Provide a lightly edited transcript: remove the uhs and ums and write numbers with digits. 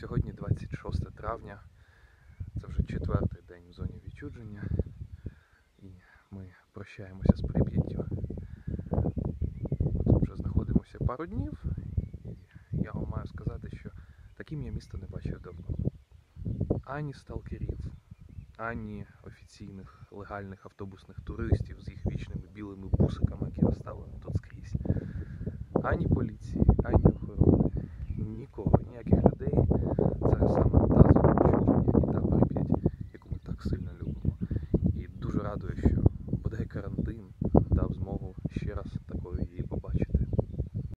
Сьогодні 26 травня, це вже четвертий день в зоні відчудження, і ми прощаємося з Прип'яттю. Тут вже знаходимося пару днів, і я вам маю сказати, що таким я місто не бачив давно. Ані сталкерів, ані офіційних легальних автобусних туристів з їх вічними білими бусиками, які розставлені тут скрізь, ані поліції, ані охорони, нікого, ніяких людей.